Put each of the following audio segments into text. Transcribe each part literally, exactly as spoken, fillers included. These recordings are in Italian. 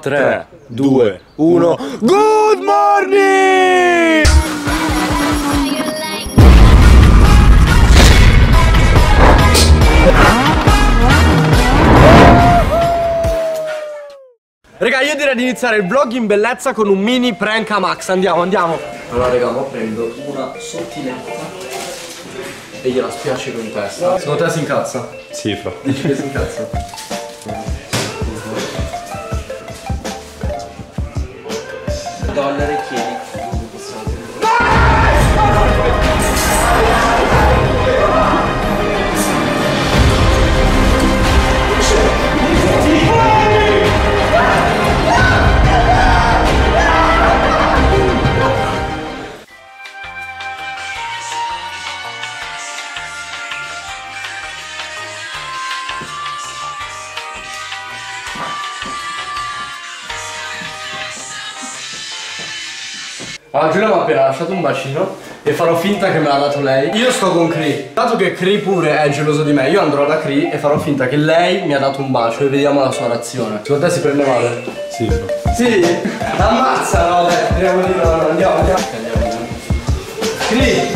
tre, due, uno, good morning! Raga, io direi di iniziare il vlog in bellezza con un mini prank a Max. Andiamo, andiamo. Allora raga, mo prendo una sottiletta e gliela spiace con testa. Secondo te si incazza? Sì, fra. Dici che si incazza? Dollari chiedi. Allora Giulia mi ha appena lasciato un bacino e farò finta che me l'ha dato lei. Io sto con Cree. Dato che Cree pure è geloso di me, io andrò da Cree e farò finta che lei mi ha dato un bacio e vediamo la sua reazione. Secondo te si prende male? Sì. Sì? Ammazza, no, dai, andiamo di no, no, andiamo, andiamo. Cree,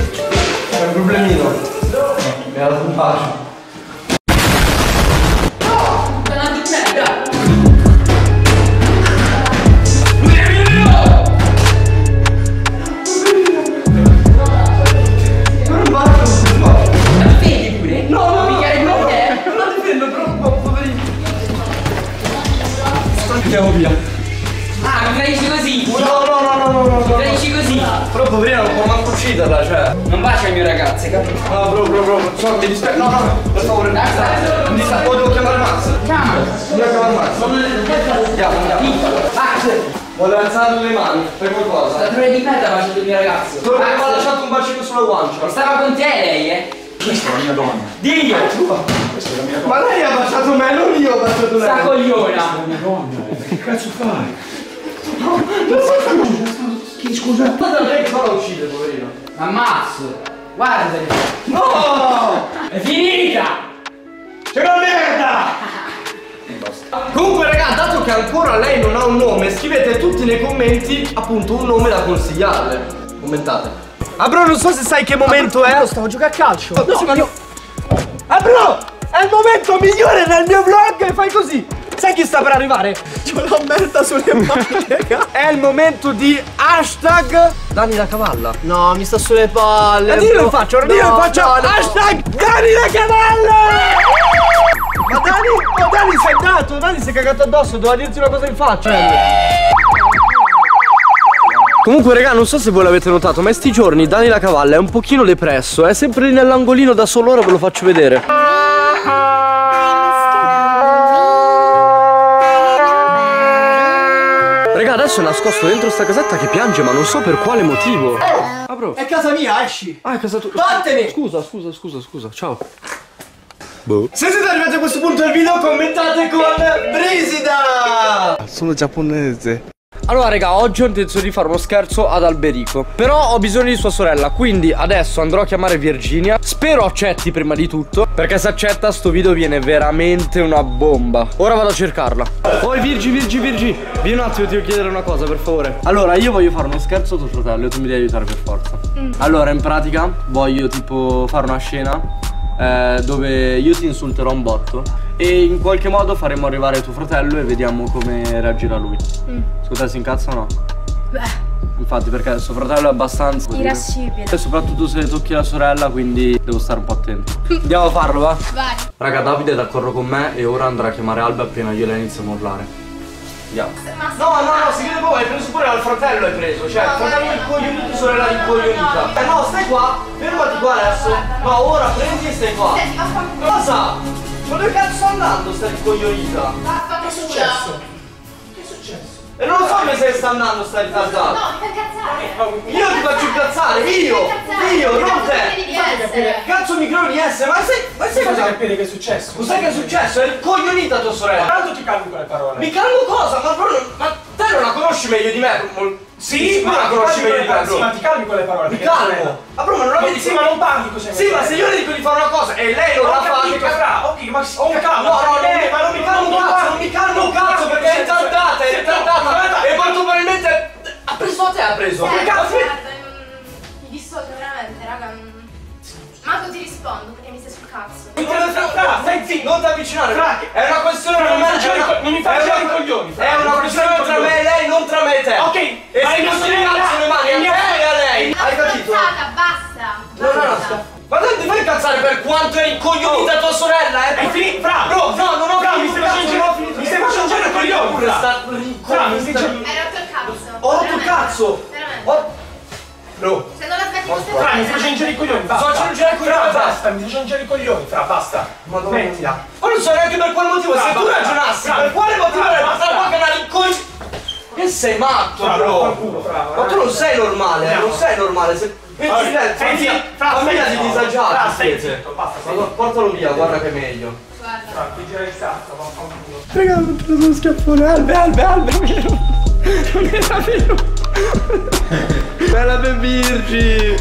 c'è un problemino. No. Mi ha dato un bacio. Andiamo via. Ah, mi tradisci così? No, no, no, no, no, no. Mi tradisci così? Però poverina non può manco ucciderla, cioè. Non bacia il mio ragazzo, capito? No, bro, bro, bro. So, mi dispiace. No, no, no. Per favore, non mi dispiace. Poi devo chiamare Max. Chiama. Devo chiamare Max. Non andiamo, andiamo. Max! Volevo alzare le mani per qualcosa. La torre di merda ha baciato il mio ragazzo. Torre che mi ha lasciato un bacino sulla guancia. Stava con te lei, eh? Questa è la mia donna. Dio! Questa è la mia donna. Ma lei ha baciato me, non io ho baciato lei. Sta cogliona. Questa è la mia donna. Che cazzo fai? No, non so. Che scusa? Guarda lei che fa la uccide, poverino. Ammazzo. Guarda. No! È finita! C'è una merda! Comunque raga, dato che ancora lei non ha un nome, scrivete tutti nei commenti appunto un nome da consigliarle. Commentate. Ah bro, non so se sai che momento ah, è. Io stavo giocando a calcio. No, no, ma io... Ah bro, è il momento migliore nel mio vlog e fai così. Sai chi sta per arrivare? C'ho la merda sulle mani, raga. È il momento di hashtag Dani la cavalla. No, mi sta sulle palle. Ma dillo in faccia, dillo in faccia. Hashtag Dani la cavalla. Ma Dani, ma Dani si è andato, Dani si è cagato addosso, doveva dirti una cosa in faccia. Comunque raga, non so se voi l'avete notato, ma in sti giorni Dani la cavalla è un pochino depresso. È sempre lì nell'angolino da solo, ora ve lo faccio vedere. Raga, adesso è nascosto dentro sta casetta che piange, ma non so per quale motivo. Ah bro, è casa mia, esci. Ah, è casa tua. Vattene. Scusa, scusa, scusa, scusa, ciao. Boh. Se siete arrivati a questo punto del video, commentate con Brisida. Sono giapponese. Allora raga, oggi ho intenzione di fare uno scherzo ad Alberico, però ho bisogno di sua sorella, quindi adesso andrò a chiamare Virginia. Spero accetti prima di tutto, perché se accetta sto video viene veramente una bomba. Ora vado a cercarla. Oi Virgi, Virgi, Virgi, vieni un attimo, ti devo chiedere una cosa per favore. Allora io voglio fare uno scherzo a tuo fratello e tu mi devi aiutare per forza. mm. Allora in pratica voglio tipo fare una scena eh, dove io ti insulterò un botto e in qualche modo faremo arrivare tuo fratello e vediamo come reagirà lui. mm. Secondo te si incazza o no? Beh, infatti, perché suo fratello è abbastanza irascibile e soprattutto se tocchi la sorella, quindi devo stare un po' attento. Andiamo a farlo, va? Vai. Raga, Davide è d'accordo con me e ora andrà a chiamare Alba appena io e lei iniziamo a urlare. Andiamo. No, no, no, si vede voi, hai preso pure al fratello hai preso. Cioè, no, fratello incoglionito, sorella incoglionita. Eh no, stai qua, fermati qua adesso. No, ora prendi e stai qua. Cosa? Ma dove cazzo sto andando sta ricoglionita? Ma che è successo? Che è successo? E non lo so che se sta andando sta incazzata. No, mi fai incazzare. Io ti faccio incazzare, io! Io, non te! Cazzo mi credi di essere, ma sei. Ma sei cosa capire che è successo? Cos'è che è successo? È ricoglionita tua sorella! Tanto ti calmo con le parole! Mi calmo cosa? Ma te non la conosci? conosci meglio di me. Sì, ma la conosci meglio di me. Sì, ma ti calmi con le parole. Mi calmo. Ma proprio non la vedi. Sì, ma non parli così. Sì, ma se io le dico di fare una cosa e lei non la fa, mi cadrà. Ok, ma si calma. No, ma non mi calmo un cazzo, non mi calmo un cazzo perché è ritardata, è ritardata. E quanto probabilmente ha preso a te, ha preso. Che cazzo? Mi dissocio veramente, raga. Marco, ti rispondo perché mi stai sul cazzo. Stai zitto, non ti avvicinare. È una questione tra me e te. Non mi fai girare i coglioni. È una questione tra me e lei, non tra me e te. Ok, e hai messo il cazzo le mani a me e a lei. Hai capito? Basta, basta. Ma non ti fai incazzare per quanto è incoglionita tua sorella, eh? È finito, fra. No, no, non ho capito. Mi stai facendo girare i coglioni. Mi stai facendo girare i coglioni. Fra, mi stai facendo. Hai rotto il cazzo. Ho rotto il cazzo. Veramente. Bro. Se non la smetti con fra, mi faccio ingerire i coglioni, basta. Faccio ingerire i coglioni, basta. Mi faccio ingerire i coglioni, fra, basta. Ma dove mettila? Ma non so neanche per quale motivo, fra, se tu ragionassi, fra, per quale motivo era passata qua che la rincogli. Che sei matto, fra, bro? Qualcuno, fra, ma tu non sei normale, fra, non sei normale. Se pensi te, famiglia di disagiato. Fra, stai zitto, basta. Portalo via, guarda che è meglio. Guarda. Fra, ti gira il sacco, ma fa un culo. Raga, ho preso uno schiaffone, Albe, Albe, Albe, non era vero. Bella Bebirci!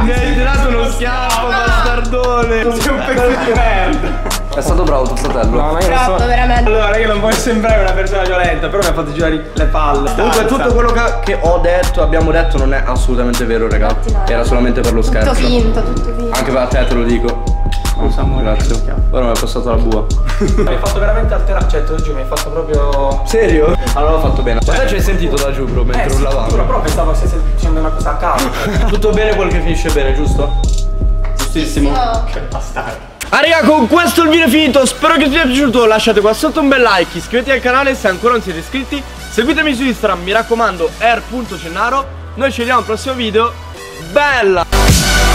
Mi hai tirato uno schiaffo, bastardone! Sei un pezzo di merda! È stato bravo tuo fratello. No, ma io non so... veramente. Allora, io non voglio sembrare una persona violenta, però mi ha fatto girare le palle. Comunque tutto quello che ho detto, abbiamo detto, non è assolutamente vero, raga. Era solamente per lo scherzo. Tutto finto, tutto finto. Anche per te te lo dico. Non so, amore, grazie. Ora mi è passata la bua. Mi hai fatto veramente alterare. Cioè, giù mi hai fatto proprio. Serio? Allora ho fatto bene. Ma te ci hai sentito da giù, bro, mentre urlavamo? Eh, però pensavo che stesse dicendo una cosa a caso. Tutto bene quel che finisce bene, giusto? Giustissimo. Che bastardo. Ah raga, con questo il video è finito. Spero che vi sia piaciuto. Lasciate qua sotto un bel like. Iscrivetevi al canale se ancora non siete iscritti. Seguitemi su Instagram, mi raccomando, er Gennaro. Noi ci vediamo al prossimo video. Bella!